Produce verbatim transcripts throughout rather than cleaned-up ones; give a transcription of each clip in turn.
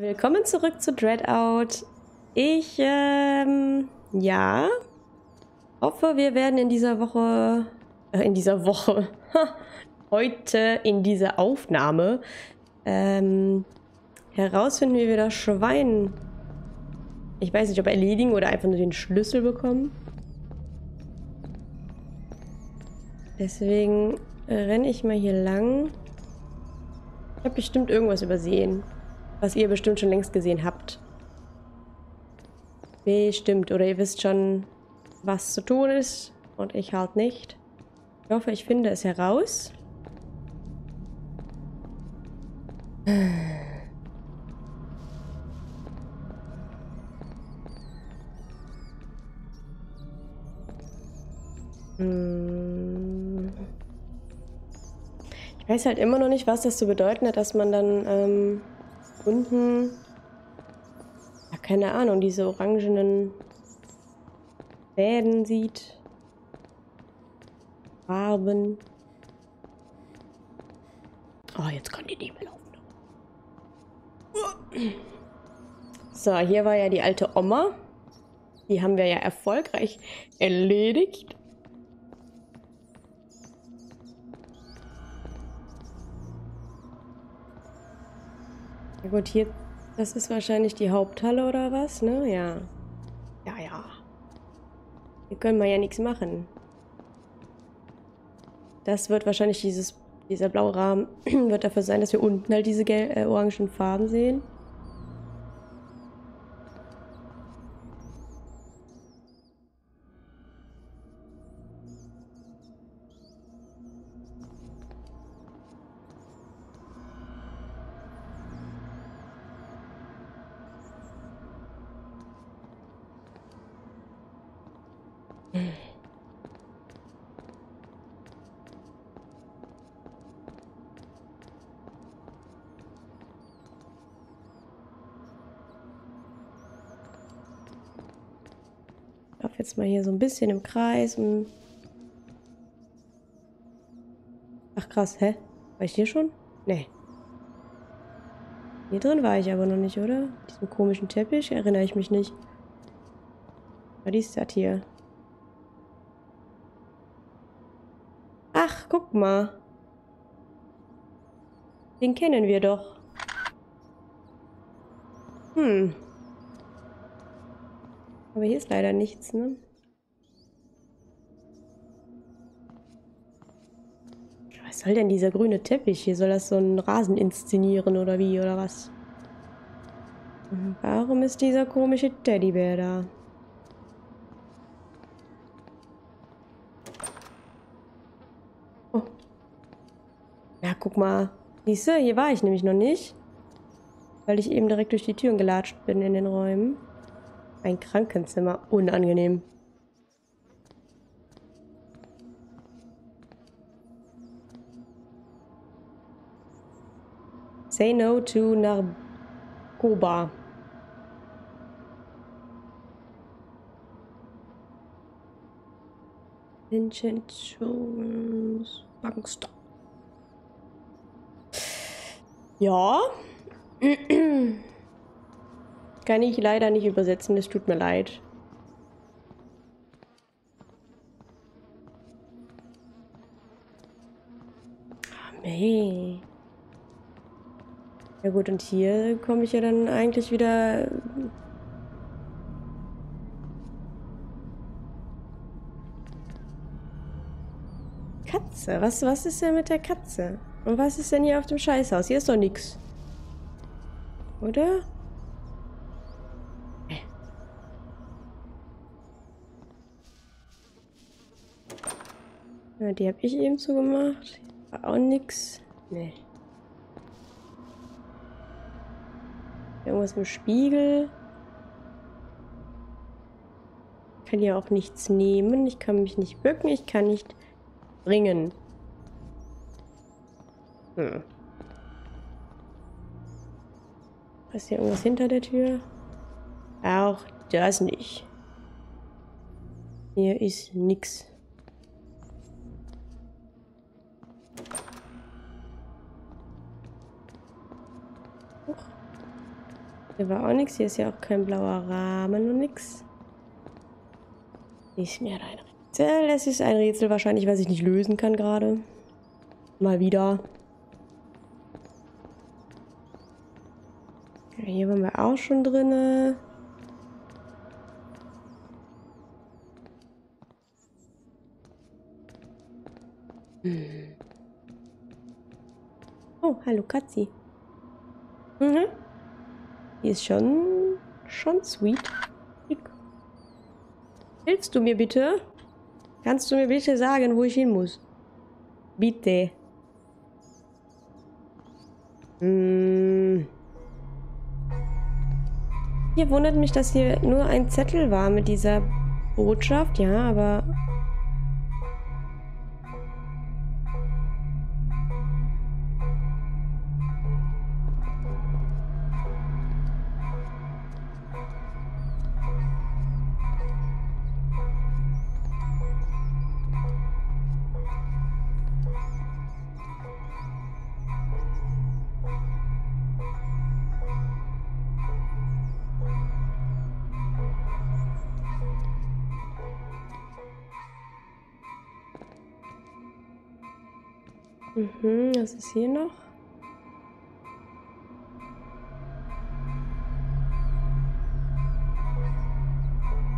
Willkommen zurück zu DreadOut. Ich, ähm, ja, hoffe, wir werden in dieser Woche, äh, in dieser Woche, heute in dieser Aufnahme, ähm, herausfinden, wie wir das Schwein, ich weiß nicht, ob erledigen oder einfach nur den Schlüssel bekommen. Deswegen renne ich mal hier lang. Ich habe bestimmt irgendwas übersehen, was ihr bestimmt schon längst gesehen habt. Bestimmt. Oder ihr wisst schon, was zu tun ist. Und ich halt nicht. Ich hoffe, ich finde es heraus. Ich weiß halt immer noch nicht, was das zu bedeuten hat, dass man dann... Ähm unten, ja, keine Ahnung, diese orangenen Fäden sieht. Farben. Oh, jetzt kann die Nebel laufen. So, hier war ja die alte Oma. Die haben wir ja erfolgreich erledigt. Ja gut, hier, das ist wahrscheinlich die Haupthalle oder was, ne? Ja. Ja, ja. Hier können wir ja nichts machen. Das wird wahrscheinlich dieses, dieser blaue Rahmen wird dafür sein, dass wir unten halt diese gelb, äh, orangen Farben sehen. Ich laufe jetzt mal hier so ein bisschen im Kreis. Und ach krass, hä? War ich hier schon? Nee. Hier drin war ich aber noch nicht, oder? Diesen komischen Teppich erinnere ich mich nicht. Aber die ist das hier. Ach, guck mal. Den kennen wir doch. Hm. Aber hier ist leider nichts, ne? Was soll denn dieser grüne Teppich hier? Soll das so einen Rasen inszenieren oder wie, oder was? Warum ist dieser komische Teddybär da? Oh. Na, guck mal. Siehst du, hier war ich nämlich noch nicht. Weil ich eben direkt durch die Türen gelatscht bin in den Räumen. Ein Krankenzimmer. Unangenehm. Say no to Narkoba. Vincenzo's Bankster. Ja. Kann ich leider nicht übersetzen, das tut mir leid. Oh, nee. Ja gut, und hier komme ich ja dann eigentlich wieder... Katze, was, was ist denn mit der Katze? Und was ist denn hier auf dem Scheißhaus? Hier ist doch nichts. Oder? Ja, die habe ich eben zugemacht. War auch nix. Nee. Irgendwas im Spiegel. Ich kann ja auch nichts nehmen. Ich kann mich nicht bücken. Ich kann nicht springen. Hm. Ist hier irgendwas hinter der Tür? Auch das nicht. Hier ist nix. Hier war auch nichts. Hier ist ja auch kein blauer Rahmen und nix. Nicht mehr rein. Das ist ein Rätsel wahrscheinlich, was ich nicht lösen kann gerade. Mal wieder. Ja, hier waren wir auch schon drin. Hm. Oh, hallo Katzi. Mhm. Die ist schon, schon sweet. Hilfst du mir bitte? Kannst du mir bitte sagen, wo ich hin muss? Bitte. Hm. Hier wundert mich, dass hier nur ein Zettel war mit dieser Botschaft. Ja, aber... Mhm, was ist hier noch?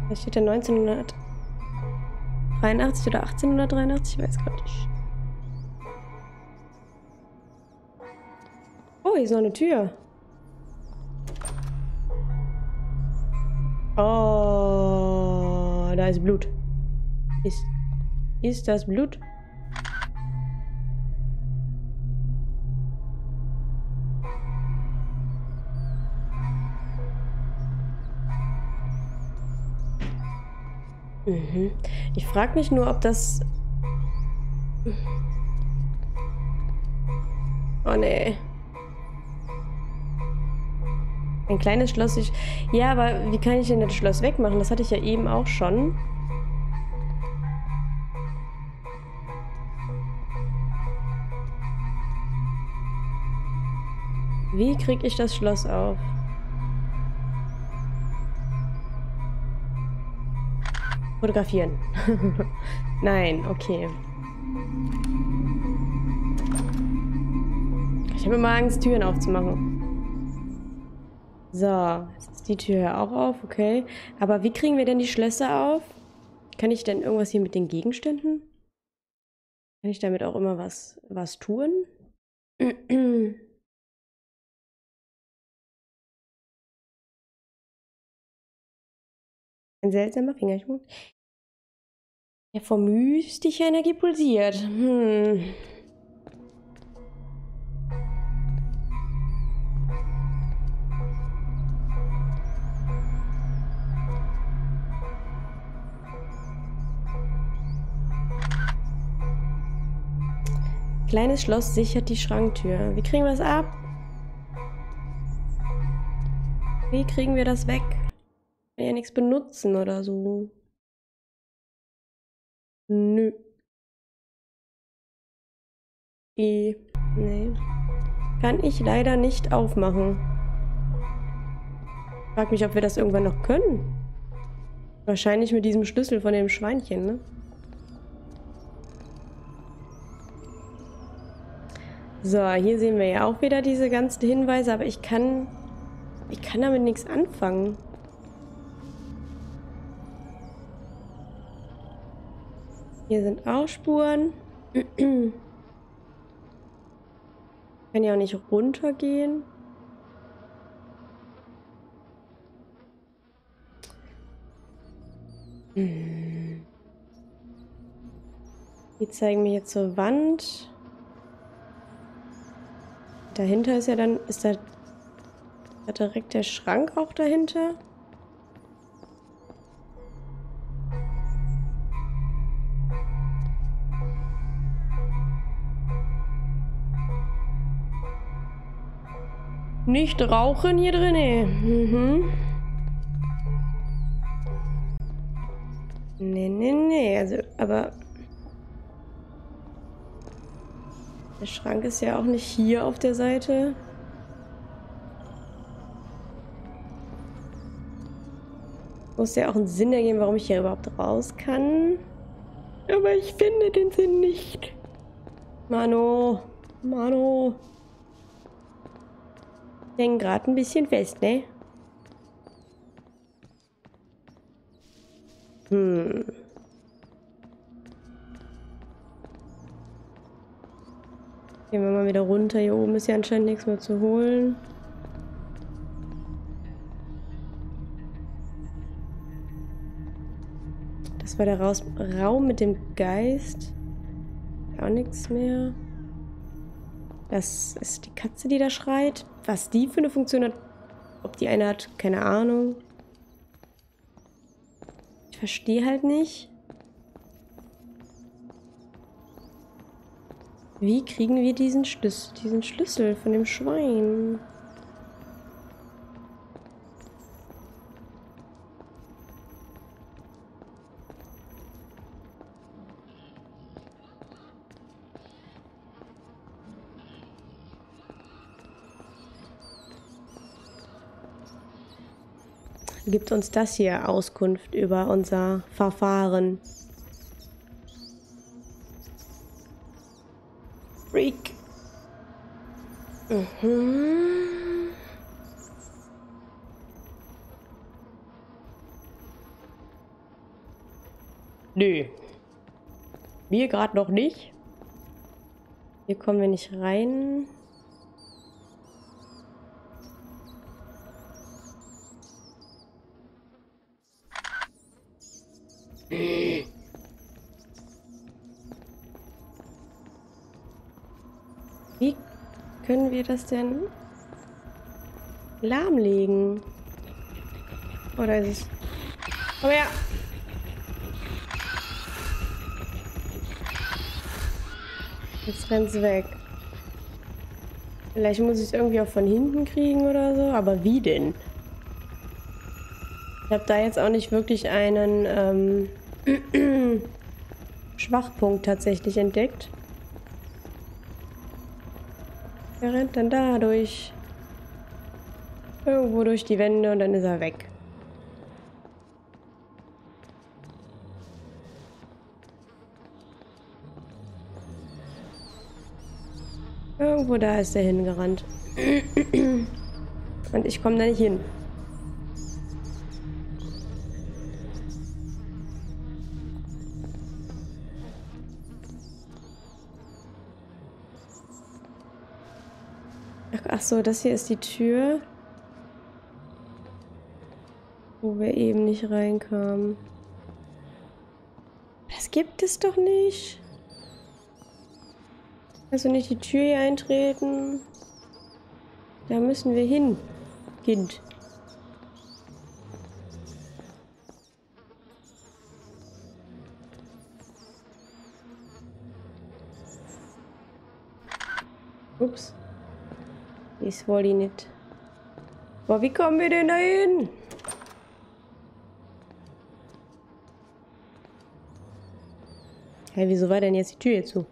Da steht ja neunzehnhundertdreiundachtzig oder achtzehnhundertdreiundachtzig, ich weiß gar nicht. Oh, hier ist noch eine Tür. Oh, da ist Blut. Ist, ist das Blut? Mhm. Ich frage mich nur, ob das... Oh, nee. Ein kleines Schloss. Ich... Ja, aber wie kann ich denn das Schloss wegmachen? Das hatte ich ja eben auch schon. Wie kriege ich das Schloss auf? Fotografieren. Nein, okay. Ich habe immer Angst, Türen aufzumachen. So, jetzt ist die Tür auch auf, okay. Aber wie kriegen wir denn die Schlösser auf? Kann ich denn irgendwas hier mit den Gegenständen? Kann ich damit auch immer was, was tun? Ein seltsamer Fingerschmuck. Der vor mystischer Energie pulsiert. Hm. Kleines Schloss sichert die Schranktür. Wie kriegen wir das ab? Wie kriegen wir das weg? Ja, nichts benutzen oder so. Nö. E. Nee. Kann ich leider nicht aufmachen. Ich frag mich, ob wir das irgendwann noch können. Wahrscheinlich mit diesem Schlüssel von dem Schweinchen, ne? So, hier sehen wir ja auch wieder diese ganzen Hinweise, aber ich kann... Ich kann damit nichts anfangen. Hier sind auch Spuren. Ich kann ja auch nicht runtergehen. Die zeigen mir jetzt zur Wand. Dahinter ist ja dann, ist da direkt der Schrank auch dahinter. Nicht rauchen hier drin, ey. Mhm. Nee, nee, nee. Also, aber... Der Schrank ist ja auch nicht hier auf der Seite. Muss ja auch einen Sinn ergeben, warum ich hier überhaupt raus kann. Aber ich finde den Sinn nicht. Mano. Mano. Ich hänge gerade ein bisschen fest, ne? Hm. Gehen wir mal wieder runter. Hier oben ist ja anscheinend nichts mehr zu holen. Das war der Raus- Raum mit dem Geist. Auch nichts mehr. Das ist die Katze, die da schreit. Was die für eine Funktion hat, ob die eine hat, keine Ahnung. Ich verstehe halt nicht. Wie kriegen wir diesen Schlüssel, diesen Schlüssel von dem Schwein? Gibt uns das hier Auskunft über unser Verfahren? Freak. Mhm. Nö. Mir gerade noch nicht. Hier kommen wir nicht rein. Wie können wir das denn lahmlegen? Oder ist es... Komm her! Jetzt rennt's weg. Vielleicht muss ich es irgendwie auch von hinten kriegen oder so, aber wie denn? Ich habe da jetzt auch nicht wirklich einen... Ähm Schwachpunkt tatsächlich entdeckt. Er rennt dann dadurch irgendwo durch die Wände und dann ist er weg. Irgendwo da ist er hingerannt. Und ich komme da nicht hin. Ach so, das hier ist die Tür, wo wir eben nicht reinkamen. Das gibt es doch nicht. Kannst du nicht die Tür hier eintreten? Da müssen wir hin, Kind. Ups. Das wollte ich nicht. Aber wie kommen wir denn da hin? Hey, wieso war denn jetzt die Tür hier zu?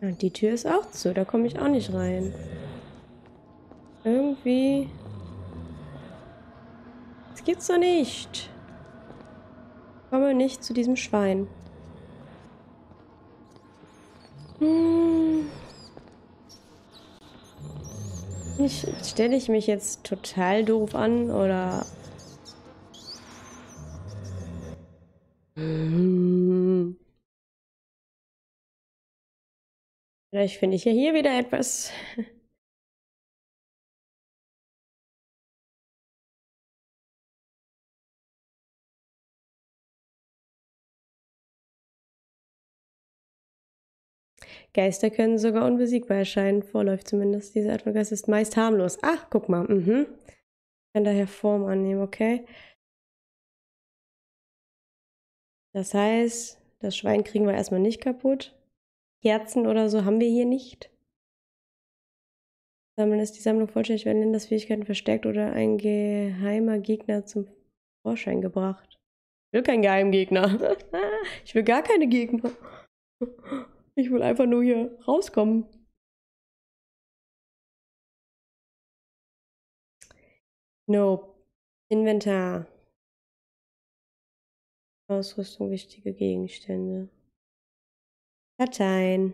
Und die Tür ist auch zu, da komme ich auch nicht rein. Irgendwie... Gibt's doch nicht. Komme nicht zu diesem Schwein. Hm. Ich, stelle ich mich jetzt total doof an oder? Hm. Vielleicht finde ich ja hier wieder etwas. Geister können sogar unbesiegbar erscheinen, vorläufig zumindest. Diese Art von Geist ist meist harmlos. Ach, guck mal. Mhm. Kann daher Form annehmen, okay. Das heißt, das Schwein kriegen wir erstmal nicht kaputt. Herzen oder so haben wir hier nicht. Sammeln ist die Sammlung vollständig, wenn Lindas Fähigkeiten verstärkt oder ein geheimer Gegner zum Vorschein gebracht. Ich will keinen Geheimgegner. Ich will gar keine Gegner. Ich will einfach nur hier rauskommen. Nope. Inventar. Ausrüstung, wichtige Gegenstände. Dateien.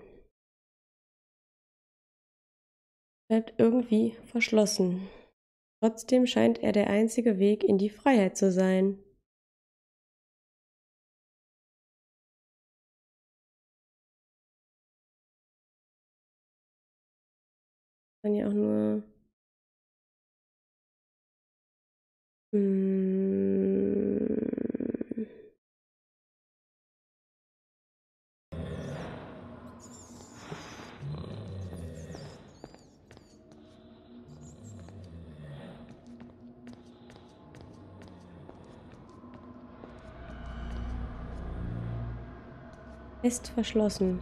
Bleibt irgendwie verschlossen. Trotzdem scheint er der einzige Weg in die Freiheit zu sein. Kann ja auch nur... Hm. Ist verschlossen.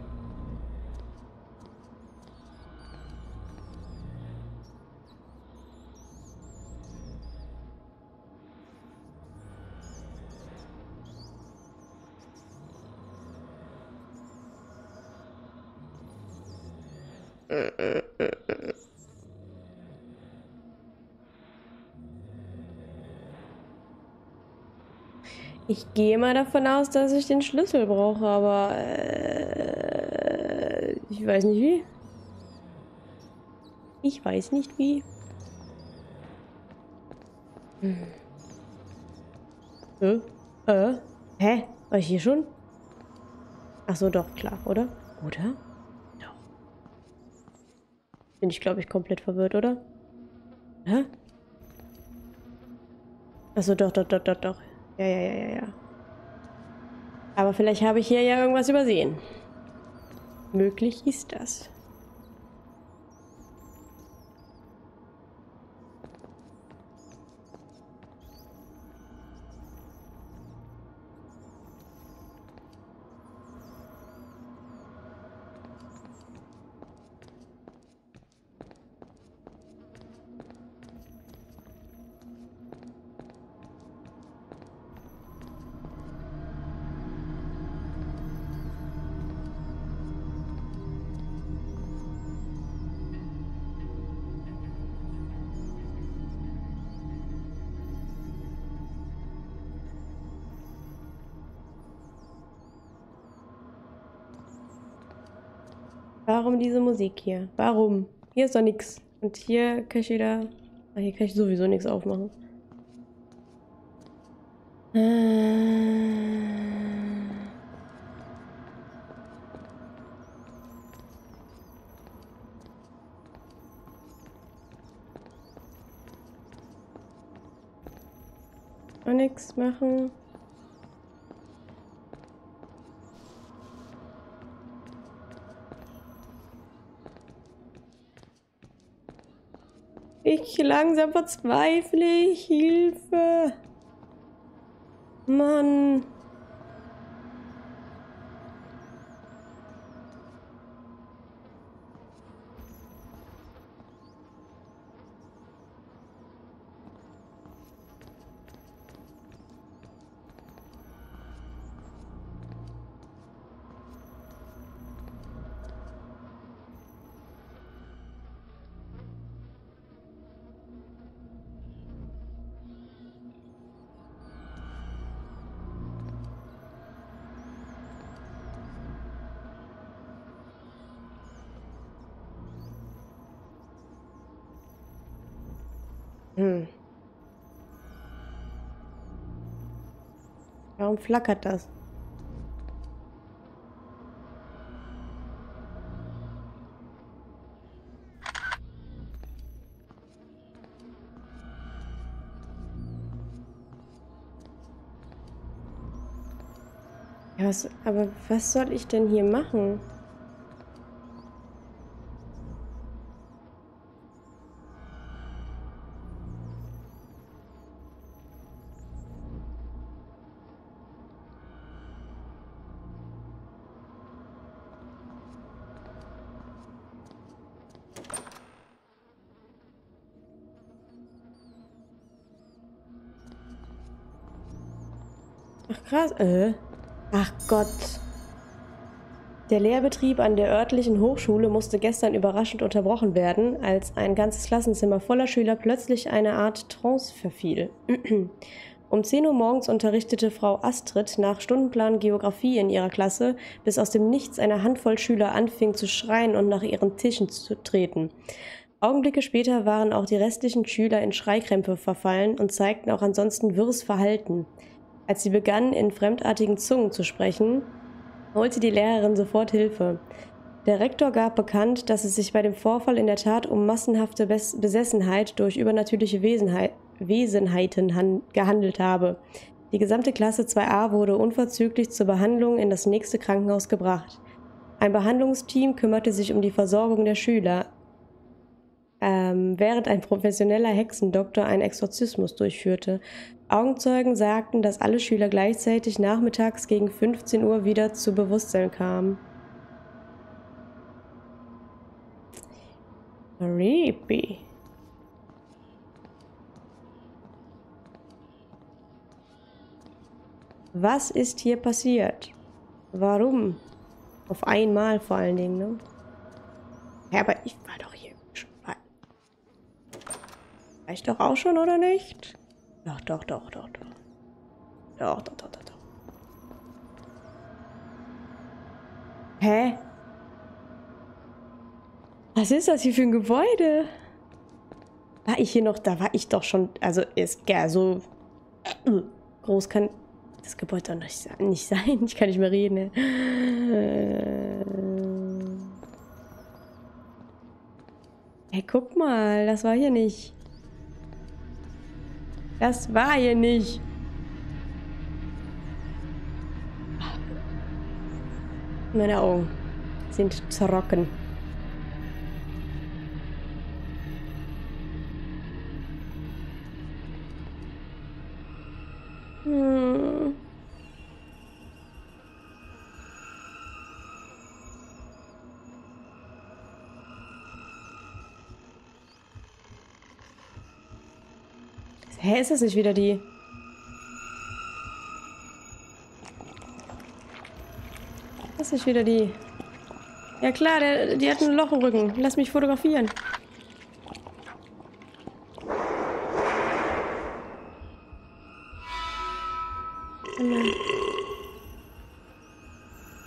Ich gehe mal davon aus, dass ich den Schlüssel brauche, aber äh, ich weiß nicht wie. Ich weiß nicht wie. Hm. Äh, äh, hä? War ich hier schon? Ach so, doch, klar, oder? Oder? Doch. Bin ich, glaube ich, komplett verwirrt, oder? Hä? Ach so, doch, doch, doch, doch, doch. Ja, ja, ja, ja, ja. Aber vielleicht habe ich hier ja irgendwas übersehen. Möglich ist das. Warum diese Musik hier? Warum? Hier ist doch nichts. Und hier kann ich wieder... Ach, hier kann ich sowieso nichts aufmachen. Auch nichts machen. Ich langsam verzweifle ich. Hilfe. Mann. Hm. Warum flackert das? Ja, was, aber was soll ich denn hier machen? Ach krass, äh. Ach Gott. Der Lehrbetrieb an der örtlichen Hochschule musste gestern überraschend unterbrochen werden, als ein ganzes Klassenzimmer voller Schüler plötzlich eine Art Trance verfiel. Um zehn Uhr morgens unterrichtete Frau Astrid nach Stundenplan Geografie in ihrer Klasse, bis aus dem Nichts eine Handvoll Schüler anfing zu schreien und nach ihren Tischen zu treten. Augenblicke später waren auch die restlichen Schüler in Schreikrämpfe verfallen und zeigten auch ansonsten wirres Verhalten. Als sie begannen, in fremdartigen Zungen zu sprechen, holte die Lehrerin sofort Hilfe. Der Rektor gab bekannt, dass es sich bei dem Vorfall in der Tat um massenhafte Bes- Besessenheit durch übernatürliche Wesenheit Wesenheiten gehandelt habe. Die gesamte Klasse zwei a wurde unverzüglich zur Behandlung in das nächste Krankenhaus gebracht. Ein Behandlungsteam kümmerte sich um die Versorgung der Schüler, ähm, während ein professioneller Hexendoktor einen Exorzismus durchführte. Augenzeugen sagten, dass alle Schüler gleichzeitig nachmittags gegen fünfzehn Uhr wieder zu Bewusstsein kamen. Creepy. Was ist hier passiert? Warum? Auf einmal vor allen Dingen, ne? Ja, aber ich war doch hier schon. War ich doch auch schon, oder nicht? Doch, doch, doch, doch, doch. Doch, doch, doch, doch, doch. Hä? Was ist das hier für ein Gebäude? War ich hier noch? Da war ich doch schon. Also, ist ja so groß kann das Gebäude doch nicht, nicht sein. Ich kann nicht mehr reden. Hey, guck mal. Das war hier nicht. Das war hier nicht. Meine Augen sind trocken. Hm. Hä, ist das nicht wieder die? Das ist nicht wieder die. Ja klar, der, die hat ein Loch im Rücken. Lass mich fotografieren.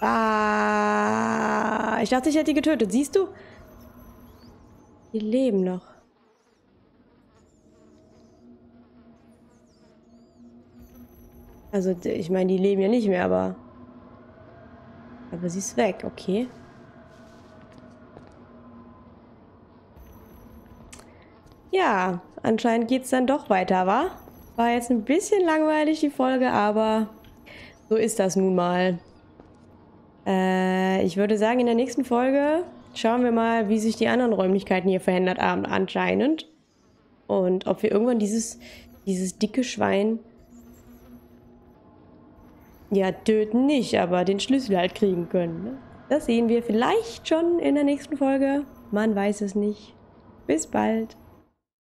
Ah, ich dachte, ich hätte die getötet. Siehst du? Die leben noch. Also, ich meine, die leben ja nicht mehr, aber... Aber sie ist weg, okay. Ja, anscheinend geht's dann doch weiter, wa? War jetzt ein bisschen langweilig, die Folge, aber... So ist das nun mal. Äh, ich würde sagen, in der nächsten Folge schauen wir mal, wie sich die anderen Räumlichkeiten hier verändert haben, anscheinend. Und ob wir irgendwann dieses, dieses dicke Schwein... Ja, töten nicht, aber den Schlüssel halt kriegen können. Ne? Das sehen wir vielleicht schon in der nächsten Folge. Man weiß es nicht. Bis bald.